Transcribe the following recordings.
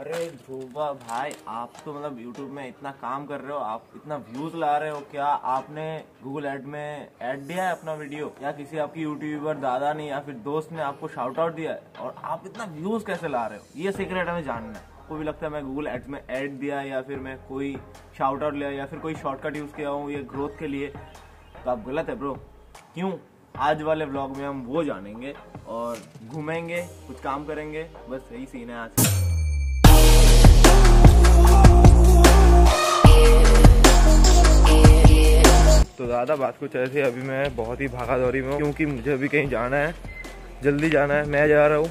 अरे ध्रुवा भाई, आप तो मतलब YouTube में इतना काम कर रहे हो, आप इतना व्यूज ला रहे हो, क्या आपने Google ऐड में ऐड दिया है अपना वीडियो, या किसी आपकी यूट्यूबर दादा ने या फिर दोस्त ने आपको शाउट आउट दिया है? और आप इतना व्यूज कैसे ला रहे हो, ये सीक्रेट हमें जानना है। आपको भी लगता है मैं Google ऐड में ऐड दिया या फिर मैं कोई शाउट आउट लिया या फिर कोई शॉर्टकट यूज किया हूँ ये ग्रोथ के लिए, तो आप गलत है ब्रो। क्यों? आज वाले व्लॉग में हम वो जानेंगे और घूमेंगे, कुछ काम करेंगे, बस यही सीन है आज का। तो ज़्यादा बात कुछ ऐसी, अभी मैं बहुत ही भागा दौड़ी में हूँ क्योंकि मुझे अभी कहीं जाना है, जल्दी जाना है। मैं जा रहा हूँ,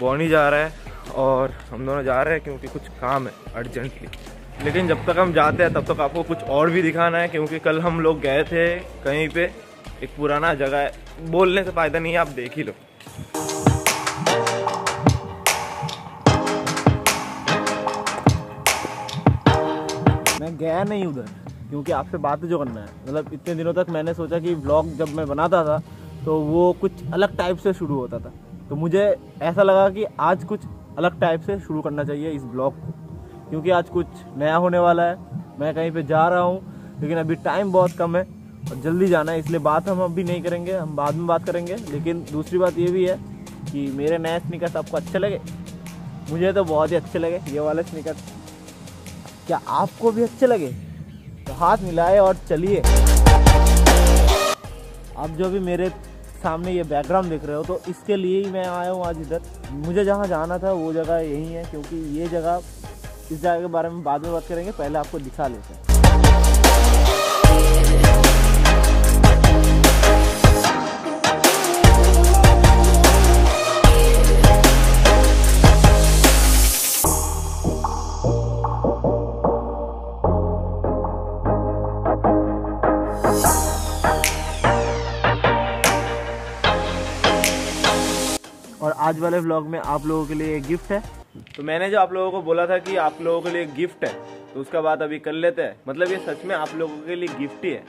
बॉनी जा रहा है और हम दोनों जा रहे हैं क्योंकि कुछ काम है अर्जेंटली। लेकिन जब तक हम जाते हैं तब तक आपको कुछ और भी दिखाना है क्योंकि कल हम लोग गए थे कहीं पे, एक पुराना जगह है, बोलने से फ़ायदा नहीं है, आप देख ही लो। मैं गया नहीं उधर क्योंकि आपसे बात जो करना है, मतलब इतने दिनों तक मैंने सोचा कि व्लॉग जब मैं बनाता था तो वो कुछ अलग टाइप से शुरू होता था, तो मुझे ऐसा लगा कि आज कुछ अलग टाइप से शुरू करना चाहिए इस ब्लॉग को क्योंकि आज कुछ नया होने वाला है। मैं कहीं पे जा रहा हूँ लेकिन अभी टाइम बहुत कम है और जल्दी जाना है, इसलिए बात हम अभी नहीं करेंगे, हम बाद में बात करेंगे। लेकिन दूसरी बात ये भी है कि मेरे नए स्नीकर्स आपको अच्छे लगे, मुझे तो बहुत ही अच्छे लगे ये वाले स्नीकर्स, क्या आपको भी अच्छे लगे? तो हाथ मिलाए और चलिए। आप जो भी मेरे सामने ये बैकग्राउंड देख रहे हो तो इसके लिए ही मैं आया हूँ आज इधर। मुझे जहाँ जाना था वो जगह यही है क्योंकि ये जगह, इस जगह के बारे में बाद में बात करेंगे, पहले आपको दिखा लेते हैं। और आज वाले व्लॉग में आप लोगों के लिए एक गिफ्ट है, तो मैंने जो आप लोगों को बोला था कि आप लोगों के लिए गिफ्ट है तो उसका बात अभी कर लेते हैं, मतलब ये सच में आप लोगों के लिए गिफ्ट ही है।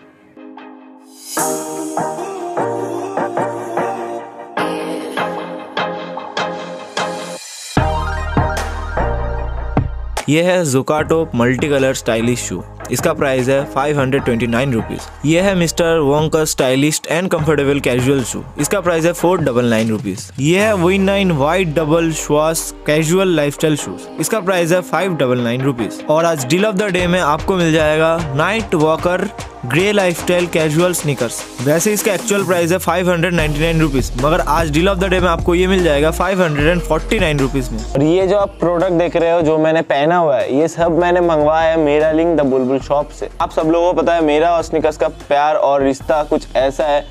यह है ज़ुकाटो मल्टी कलर स्टाइलिश शू, इसका प्राइस है 529 रुपीज़। यह है मिस्टर वोंग का stylish and comfortable casual shoe, इसका प्राइस है 499 रुपीज़। यह है V9 वाइट डबल श्वास कैजुअल लाइफस्टाइल शूज, इसका प्राइस है 599 रुपीज़। और आज डील ऑफ द डे में आपको मिल जाएगा night walker grey lifestyle casual sneakers, वैसे इसका एक्चुअल प्राइस है 599 रुपीज़ मगर आज डील ऑफ द डे में आपको ये मिल जाएगा 549 रुपीज़ में। और ये जो आप प्रोडक्ट देख रहे हो जो मैंने पहना हुआ है, ये सब मैंने मंगवाया है मेरा लिंक द बुलबुल शॉप से। आप सब लोगों को पता है मेरा और स्नीकर्स का प्यार और रिश्ता कुछ ऐसा है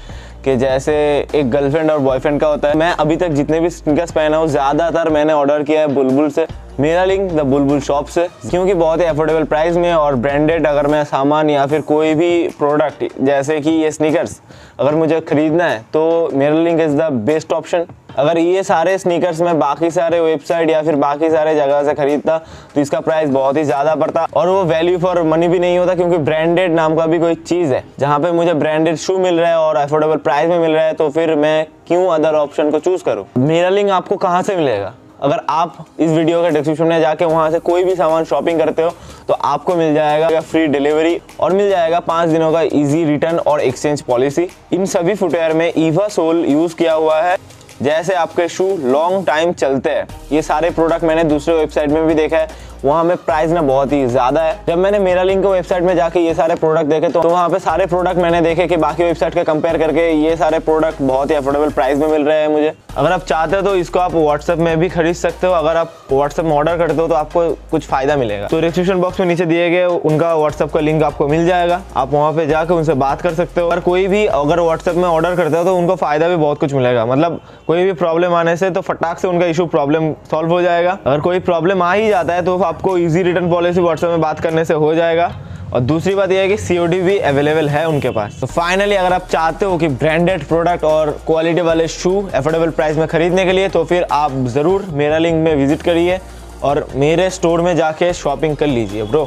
कि जैसे एक गर्लफ्रेंड और बॉयफ्रेंड का होता है। मैं अभी तक जितने भी स्नीकर्स पहना हूँ ज़्यादातर मैंने ऑर्डर किया है बुलबुल से, मेरा लिंक द बुलबुल शॉप से, क्योंकि बहुत ही अफोर्डेबल प्राइस में और ब्रांडेड। अगर मैं सामान या फिर कोई भी प्रोडक्ट जैसे कि ये स्नीकर्स अगर मुझे खरीदना है तो मेरा link is the best option. अगर ये सारे स्नीकर्स मैं बाकी सारे वेबसाइट या फिर बाकी सारे जगह से खरीदता तो इसका प्राइस बहुत ही ज़्यादा पड़ता और वो वैल्यू फॉर मनी भी नहीं होता, क्योंकि ब्रांडेड नाम का भी कोई चीज़ है जहाँ पे मुझे ब्रांडेड शू मिल रहा है और अफोर्डेबल प्राइस में मिल रहा है, तो फिर मैं क्यों अदर ऑप्शन को चूज़ करूँ। मेरा लिंक आपको कहाँ से मिलेगा? अगर आप इस वीडियो के डिस्क्रिप्शन में जाके वहाँ से कोई भी सामान शॉपिंग करते हो तो आपको मिल जाएगा फ्री डिलीवरी और मिल जाएगा 5 दिनों का इजी रिटर्न और एक्सचेंज पॉलिसी। इन सभी फुटवेयर में ईवा सोल यूज़ किया हुआ है, जैसे आपके शू लॉन्ग टाइम चलते हैं। ये सारे प्रोडक्ट मैंने दूसरे वेबसाइट में भी देखा है, वहाँ में प्राइस ना बहुत ही ज़्यादा है। जब मैंने मेरा लिंक के वेबसाइट में जाके ये सारे प्रोडक्ट देखे तो वहाँ पे सारे प्रोडक्ट मैंने देखे कि बाकी वेबसाइट के कंपेयर करके ये सारे प्रोडक्ट बहुत ही अफोर्डेबल प्राइस में मिल रहे हैं मुझे। अगर आप चाहते हो तो इसको आप व्हाट्सएप में भी खरीद सकते हो, अगर आप व्हाट्सएप में ऑर्डर करते हो तो आपको कुछ फायदा मिलेगा। तो डिस्क्रिप्शन बॉक्स में नीचे दिए गए उनका व्हाट्सएप का लिंक आपको मिल जाएगा, आप वहाँ पर जाकर उनसे बात कर सकते हो। और कोई भी अगर व्हाट्सएप में ऑर्डर करते हो तो उनको फ़ायदा भी बहुत कुछ मिलेगा, मतलब कोई भी प्रॉब्लम आने से तो फटाक से उनका इशू प्रॉब्लम सॉल्व हो जाएगा। अगर कोई प्रॉब्लम आ ही जाता है तो आपको इजी रिटर्न पॉलिसी व्हाट्सएप में बात करने से हो जाएगा। और दूसरी बात यह है कि COD भी अवेलेबल है उनके पास। तो फाइनली अगर आप चाहते हो कि ब्रांडेड प्रोडक्ट और क्वालिटी वाले शू अफोर्डेबल प्राइस में खरीदने के लिए, तो फिर आप ज़रूर मेरा लिंक में विजिट करिए और मेरे स्टोर में जाके शॉपिंग कर लीजिए ब्रो,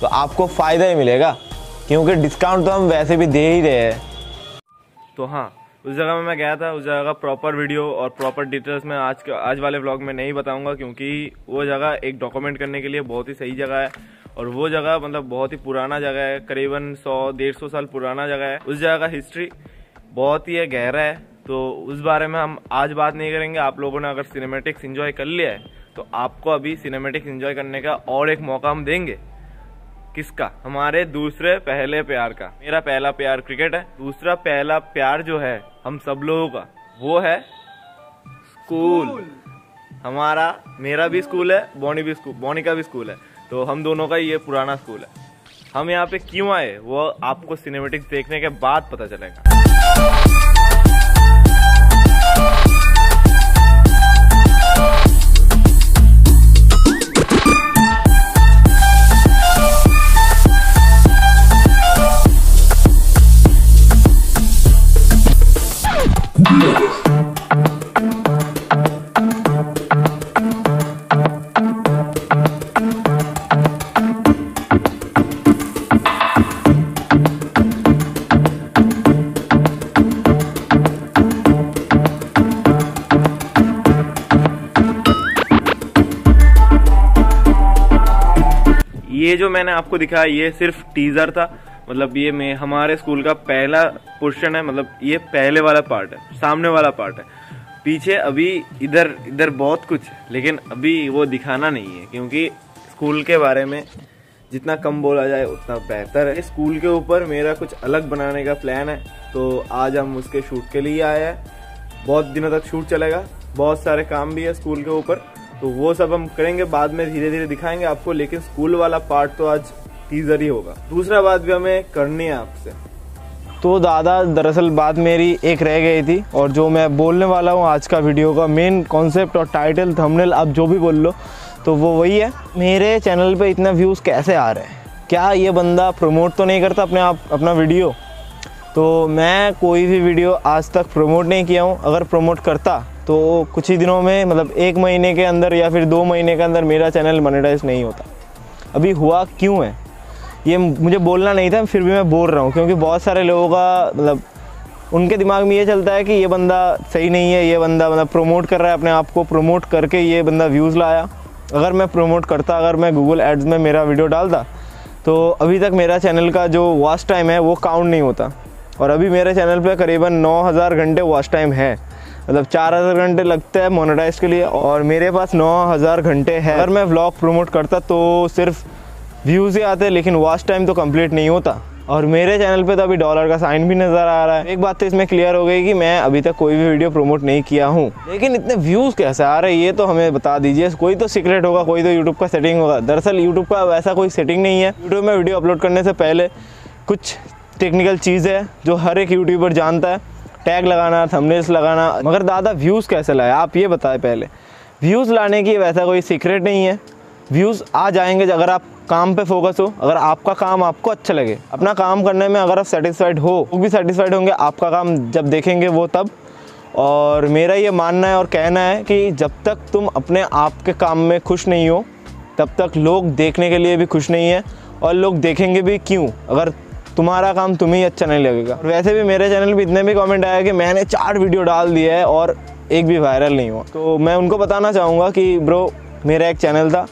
तो आपको फ़ायदा ही मिलेगा क्योंकि डिस्काउंट तो हम वैसे भी दे ही रहे हैं। तो हाँ, उस जगह में मैं गया था, उस जगह का प्रॉपर वीडियो और प्रॉपर डिटेल्स मैं आज वाले व्लॉग में नहीं बताऊंगा, क्योंकि वो जगह एक डॉक्यूमेंट करने के लिए बहुत ही सही जगह है और वो जगह मतलब बहुत ही पुराना जगह है, करीबन 100-150 साल पुराना जगह है। उस जगह का हिस्ट्री बहुत ही गहरा है, तो उस बारे में हम आज बात नहीं करेंगे। आप लोगों ने अगर सिनेमेटिक्स इन्जॉय कर लिया है तो आपको अभी सिनेमेटिक्स इन्जॉय करने का और एक मौका हम देंगे। किसका? हमारे दूसरे पहले प्यार का। मेरा पहला प्यार क्रिकेट है, दूसरा पहला प्यार जो है हम सब लोगों का वो है स्कूल। हमारा मेरा भी स्कूल है, बॉनी का भी स्कूल है, तो हम दोनों का ये पुराना स्कूल है। हम यहाँ पे क्यों आए वो आपको सिनेमेटिक्स देखने के बाद पता चलेगा। ये जो मैंने आपको दिखाया ये सिर्फ टीजर था, मतलब ये मैं हमारे स्कूल का पहला पोर्शन है, मतलब ये पहले वाला पार्ट है, सामने वाला पार्ट है। पीछे अभी इधर बहुत कुछ है, लेकिन अभी वो दिखाना नहीं है, क्योंकि स्कूल के बारे में जितना कम बोला जाए उतना बेहतर है। स्कूल के ऊपर मेरा कुछ अलग बनाने का प्लान है, तो आज हम उसके शूट के लिए आए हैं। बहुत दिनों तक शूट चलेगा, बहुत सारे काम भी है स्कूल के ऊपर, तो वो सब हम करेंगे, बाद में धीरे धीरे दिखाएंगे आपको, लेकिन स्कूल वाला पार्ट तो आज टीजर ही होगा। दूसरा बात भी हमें करनी है आपसे। तो दादा, दरअसल बात मेरी एक रह गई थी और जो मैं बोलने वाला हूँ आज का वीडियो का मेन कॉन्सेप्ट और टाइटल, थंबनेल, आप जो भी बोल लो, तो वो वही है। मेरे चैनल पे इतना व्यूज़ कैसे आ रहे हैं? क्या ये बंदा प्रमोट तो नहीं करता अपने आप अपना वीडियो? तो मैं कोई भी वीडियो आज तक प्रमोट नहीं किया हूँ। अगर प्रमोट करता तो कुछ ही दिनों में, मतलब 1 महीने के अंदर या फिर 2 महीने के अंदर मेरा चैनल मोनेटाइज नहीं होता। अभी हुआ क्यों है ये मुझे बोलना नहीं था, फिर भी मैं बोल रहा हूँ, क्योंकि बहुत सारे लोगों का मतलब उनके दिमाग में ये चलता है कि ये बंदा सही नहीं है, ये बंदा मतलब प्रमोट कर रहा है अपने आप को, प्रमोट करके ये बंदा व्यूज़ लाया। अगर मैं प्रमोट करता, अगर मैं गूगल एड्स में मेरा वीडियो डालता, तो अभी तक मेरा चैनल का जो वॉच टाइम है वो काउंट नहीं होता। और अभी मेरे चैनल पे करीबन 9000 घंटे वॉच टाइम है, मतलब 4000 घंटे लगते हैं मोनेटाइज के लिए और मेरे पास 9000 घंटे है। अगर मैं व्लॉग प्रमोट करता तो सिर्फ व्यूज़ ही आते, लेकिन वॉच टाइम तो कंप्लीट नहीं होता। और मेरे चैनल पे तो अभी डॉलर का साइन भी नज़र आ रहा है। एक बात तो इसमें क्लियर हो गई कि मैं अभी तक कोई भी वीडियो प्रमोट नहीं किया हूँ, लेकिन इतने व्यूज़ कैसे आ रहे हैं ये तो हमें बता दीजिए। कोई तो सीक्रेट होगा, कोई तो यूट्यूब का सेटिंग होगा। दरअसल यूट्यूब का वैसा कोई सेटिंग नहीं है। यूट्यूब में वीडियो अपलोड करने से पहले कुछ टेक्निकल चीज़ है जो हर एक यूट्यूबर जानता है, टैग लगाना, थंबनेल्स लगाना। मगर दादा व्यूज़ कैसे लाए आप ये बताएं पहले। व्यूज़ लाने की वैसा कोई सीक्रेट नहीं है, व्यूज़ आ जाएंगे अगर आप काम पे फोकस हो, अगर आपका काम आपको अच्छा लगे, अपना काम करने में अगर आप सेटिस्फाइड हो, वो भी सेटिस्फाइड होंगे आपका काम जब देखेंगे वो तब। और मेरा ये मानना है और कहना है कि जब तक तुम अपने आप के काम में खुश नहीं हो, तब तक लोग देखने के लिए भी खुश नहीं है, और लोग देखेंगे भी क्यों अगर तुम्हारा काम तुम्हें अच्छा नहीं लगेगा। वैसे भी मेरे चैनल पे इतने भी कमेंट आया कि मैंने 4 वीडियो डाल दिए है और एक भी वायरल नहीं हुआ। तो मैं उनको बताना चाहूँगा कि ब्रो, मेरा एक चैनल था,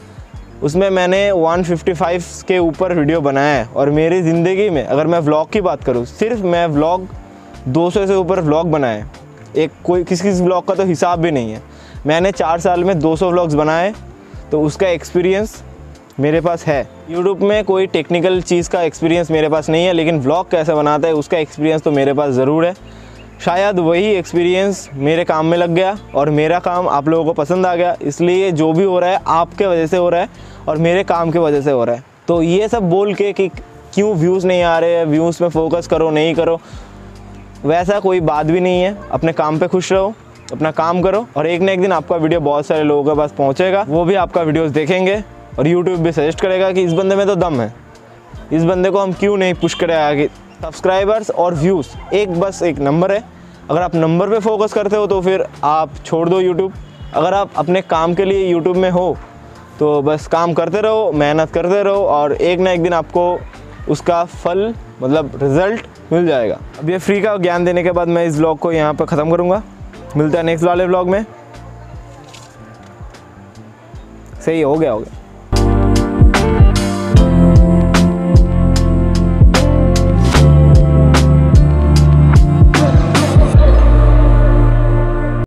उसमें मैंने 155 के ऊपर वीडियो बनाया है। और मेरी ज़िंदगी में अगर मैं व्लॉग की बात करूँ, सिर्फ मैं व्लॉग 200 से ऊपर व्लॉग बनाए, एक कोई किसी व्लॉग का तो हिसाब भी नहीं है। मैंने 4 साल में 200 व्लॉग्स बनाए, तो उसका एक्सपीरियंस मेरे पास है। यूट्यूब में कोई टेक्निकल चीज़ का एक्सपीरियंस मेरे पास नहीं है, लेकिन व्लॉग कैसे बनाता है उसका एक्सपीरियंस तो मेरे पास ज़रूर है। शायद वही एक्सपीरियंस मेरे काम में लग गया और मेरा काम आप लोगों को पसंद आ गया, इसलिए जो भी हो रहा है आपके वजह से हो रहा है और मेरे काम के वजह से हो रहा है। तो ये सब बोल के कि क्यों व्यूज़ नहीं आ रहे हैं, व्यूज़ में फोकस करो नहीं करो, वैसा कोई बात भी नहीं है। अपने काम पे खुश रहो, अपना काम करो, और एक ना एक दिन आपका वीडियो बहुत सारे लोगों के पास पहुँचेगा, वो भी आपका वीडियोज़ देखेंगे और YouTube भी सजेस्ट करेगा कि इस बंदे में तो दम है, इस बंदे को हम क्यों नहीं पुश करें आगे। सब्सक्राइबर्स और व्यूज़ बस एक नंबर है। अगर आप नंबर पे फोकस करते हो तो फिर आप छोड़ दो YouTube। अगर आप अपने काम के लिए YouTube में हो तो बस काम करते रहो, मेहनत करते रहो, और एक ना एक दिन आपको उसका फल मतलब रिजल्ट मिल जाएगा। अब ये फ्री का ज्ञान देने के बाद मैं इस ब्लॉग को यहाँ पर ख़त्म करूँगा। मिलता है नेक्स्ट वाले ब्लॉग में। सही हो गया